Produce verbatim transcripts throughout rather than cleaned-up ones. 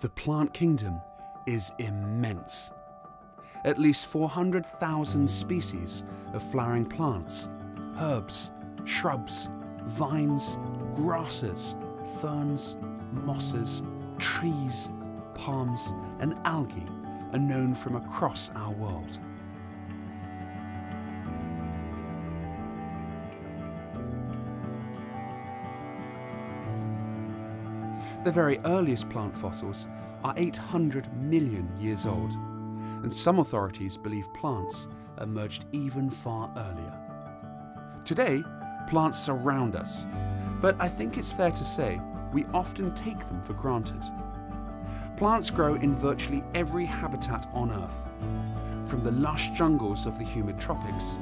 the plant kingdom is immense. At least four hundred thousand species of flowering plants, herbs, shrubs, vines, grasses, ferns, mosses, trees, palms, and algae are known from across our world. The very earliest plant fossils are eight hundred million years old, and some authorities believe plants emerged even far earlier. Today, plants surround us, but I think it's fair to say we often take them for granted. Plants grow in virtually every habitat on Earth, from the lush jungles of the humid tropics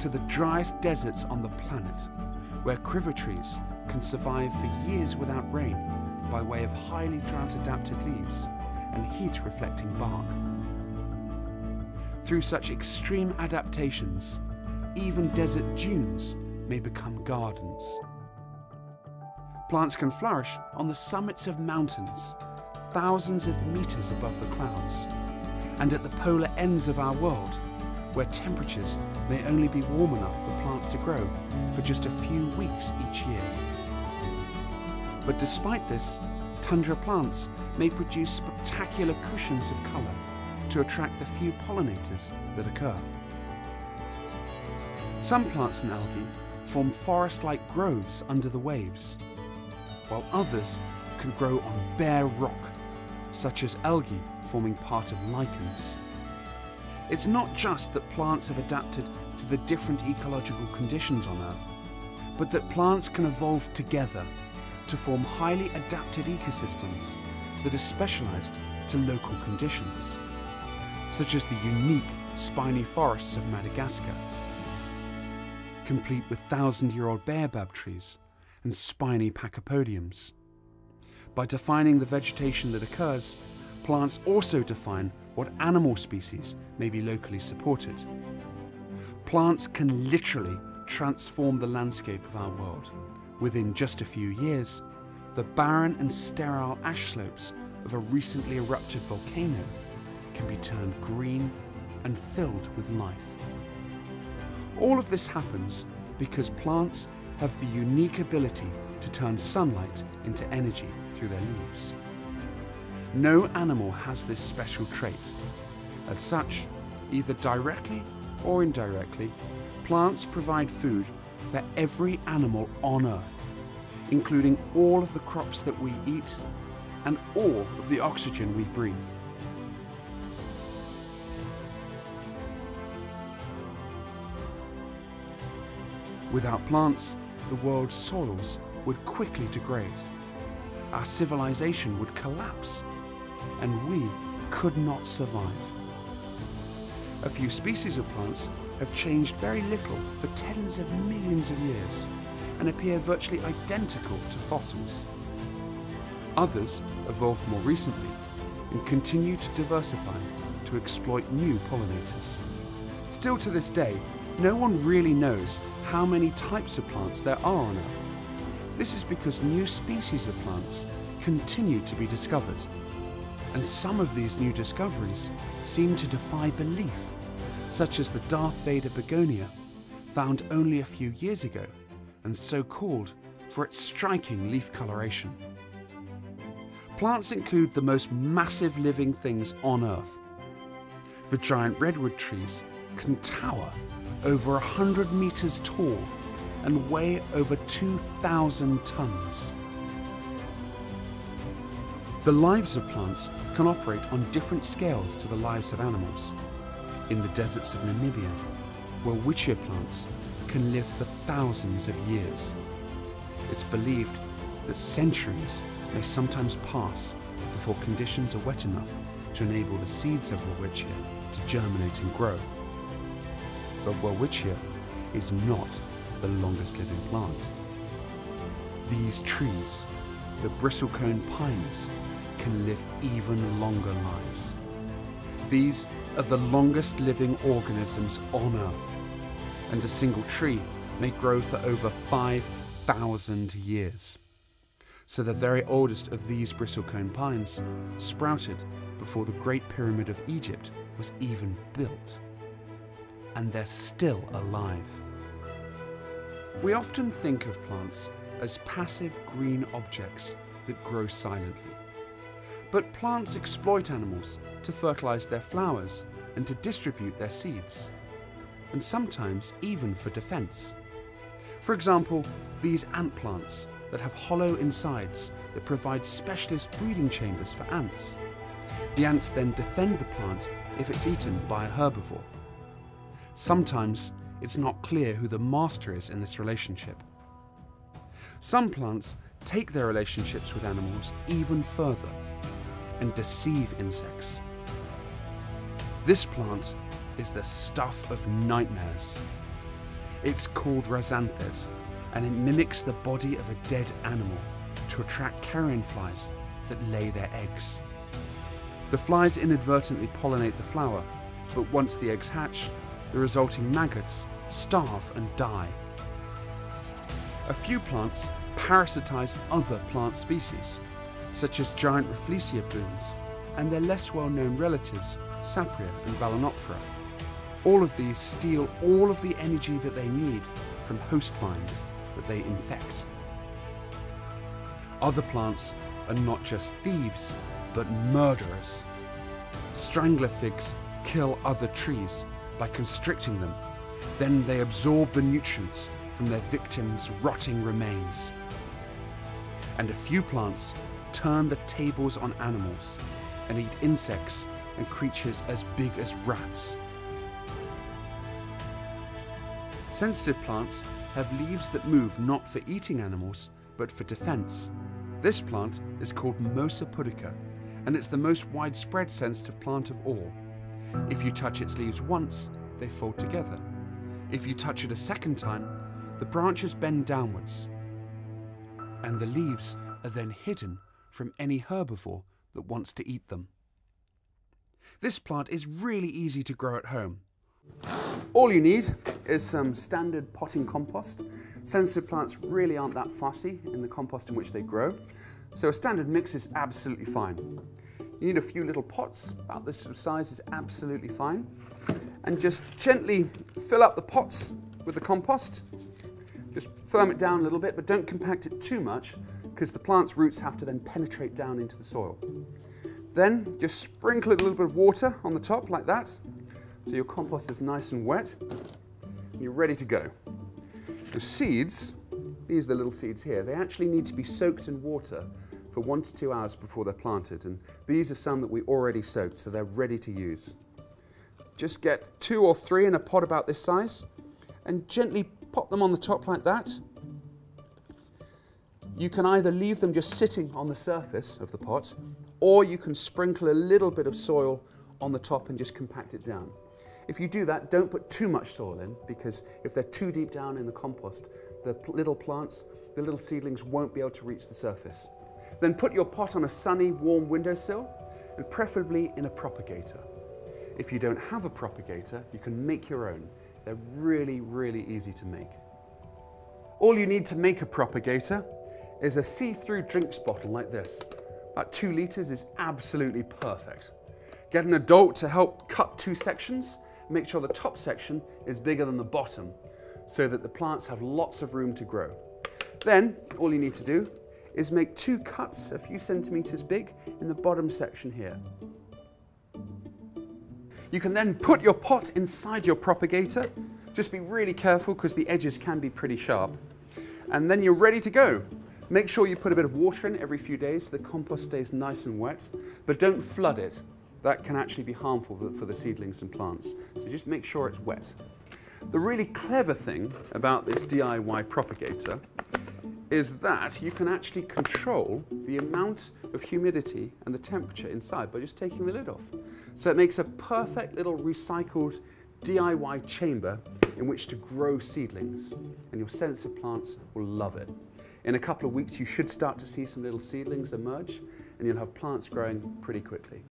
to the driest deserts on the planet, where crivitrees can survive for years without rain, by way of highly drought-adapted leaves and heat-reflecting bark. Through such extreme adaptations, even desert dunes may become gardens. Plants can flourish on the summits of mountains, thousands of meters above the clouds, and at the polar ends of our world, where temperatures may only be warm enough for plants to grow for just a few weeks each year. But despite this, tundra plants may produce spectacular cushions of colour to attract the few pollinators that occur. Some plants and algae form forest-like groves under the waves, while others can grow on bare rock, such as algae forming part of lichens. It's not just that plants have adapted to the different ecological conditions on Earth, but that plants can evolve together to form highly adapted ecosystems that are specialized to local conditions, such as the unique spiny forests of Madagascar, complete with thousand-year-old baobab trees and spiny pachypodiums. By defining the vegetation that occurs, plants also define what animal species may be locally supported. Plants can literally transform the landscape of our world. Within just a few years, the barren and sterile ash slopes of a recently erupted volcano can be turned green and filled with life. All of this happens because plants have the unique ability to turn sunlight into energy through their leaves. No animal has this special trait. As such, either directly or indirectly, plants provide food for every animal on Earth, including all of the crops that we eat and all of the oxygen we breathe. Without plants, the world's soils would quickly degrade, our civilization would collapse, and we could not survive. A few species of plants have changed very little for tens of millions of years and appear virtually identical to fossils. Others evolved more recently and continue to diversify to exploit new pollinators. Still to this day, no one really knows how many types of plants there are on Earth. This is because new species of plants continue to be discovered, and some of these new discoveries seem to defy belief, such as the Darth Vader begonia, found only a few years ago and so called for its striking leaf coloration. Plants include the most massive living things on Earth. The giant redwood trees can tower over one hundred meters tall and weigh over two thousand tons. The lives of plants can operate on different scales to the lives of animals. In the deserts of Namibia, Welwitchia plants can live for thousands of years. It's believed that centuries may sometimes pass before conditions are wet enough to enable the seeds of Welwitchia to germinate and grow. But Welwitchia is not the longest living plant. These trees, the bristlecone pines, can live even longer lives. These are the longest living organisms on Earth, and a single tree may grow for over five thousand years. so the very oldest of these bristlecone pines sprouted before the Great Pyramid of Egypt was even built. And they're still alive. We often think of plants as passive green objects that grow silently. But plants exploit animals to fertilize their flowers and to distribute their seeds, and sometimes even for defense. For example, these ant plants that have hollow insides that provide specialist breeding chambers for ants. The ants then defend the plant if it's eaten by a herbivore. Sometimes it's not clear who the master is in this relationship. Some plants take their relationships with animals even further and deceive insects. This plant is the stuff of nightmares. It's called Rhazanthes, and it mimics the body of a dead animal to attract carrion flies that lay their eggs. The flies inadvertently pollinate the flower, but once the eggs hatch, the resulting maggots starve and die. A few plants parasitize other plant species, such as giant Rafflesia blooms and their less well-known relatives, Sapria and Balanophora. All of these steal all of the energy that they need from host vines that they infect. Other plants are not just thieves, but murderers. Strangler figs kill other trees by constricting them. Then they absorb the nutrients from their victims' rotting remains. And a few plants turn the tables on animals and eat insects and creatures as big as rats. Sensitive plants have leaves that move not for eating animals, but for defense. This plant is called Mimosa pudica, and it's the most widespread sensitive plant of all. If you touch its leaves once, they fold together. If you touch it a second time, the branches bend downwards, and the leaves are then hidden from any herbivore that wants to eat them. This plant is really easy to grow at home. All you need is some standard potting compost. Sensitive plants really aren't that fussy in the compost in which they grow, so a standard mix is absolutely fine. You need a few little pots, about this sort of size is absolutely fine, and just gently fill up the pots with the compost. Just firm it down a little bit, but don't compact it too much, because the plant's roots have to then penetrate down into the soil. Then just sprinkle a little bit of water on the top like that, so your compost is nice and wet, and you're ready to go. The seeds, these are the little seeds here, they actually need to be soaked in water for one to two hours before they're planted, and these are some that we already soaked, so they're ready to use. Just get two or three in a pot about this size, and gently pop them on the top like that. You can either leave them just sitting on the surface of the pot, or you can sprinkle a little bit of soil on the top and just compact it down. If you do that, don't put too much soil in, because if they're too deep down in the compost, the little plants, the little seedlings won't be able to reach the surface. Then put your pot on a sunny, warm windowsill, and preferably in a propagator. If you don't have a propagator, you can make your own. They're really, really easy to make. All you need to make a propagator is a see-through drinks bottle like this. About two litres is absolutely perfect. Get an adult to help cut two sections. Make sure the top section is bigger than the bottom so that the plants have lots of room to grow. Then all you need to do is make two cuts a few centimetres big in the bottom section here. You can then put your pot inside your propagator. Just be really careful because the edges can be pretty sharp. And then you're ready to go. Make sure you put a bit of water in every few days so the compost stays nice and wet, but don't flood it. That can actually be harmful for the seedlings and plants. So just make sure it's wet. The really clever thing about this D I Y propagator is that you can actually control the amount of humidity and the temperature inside by just taking the lid off. So it makes a perfect little recycled D I Y chamber in which to grow seedlings, and your sensitive plants will love it. In a couple of weeks, you should start to see some little seedlings emerge, and you'll have plants growing pretty quickly.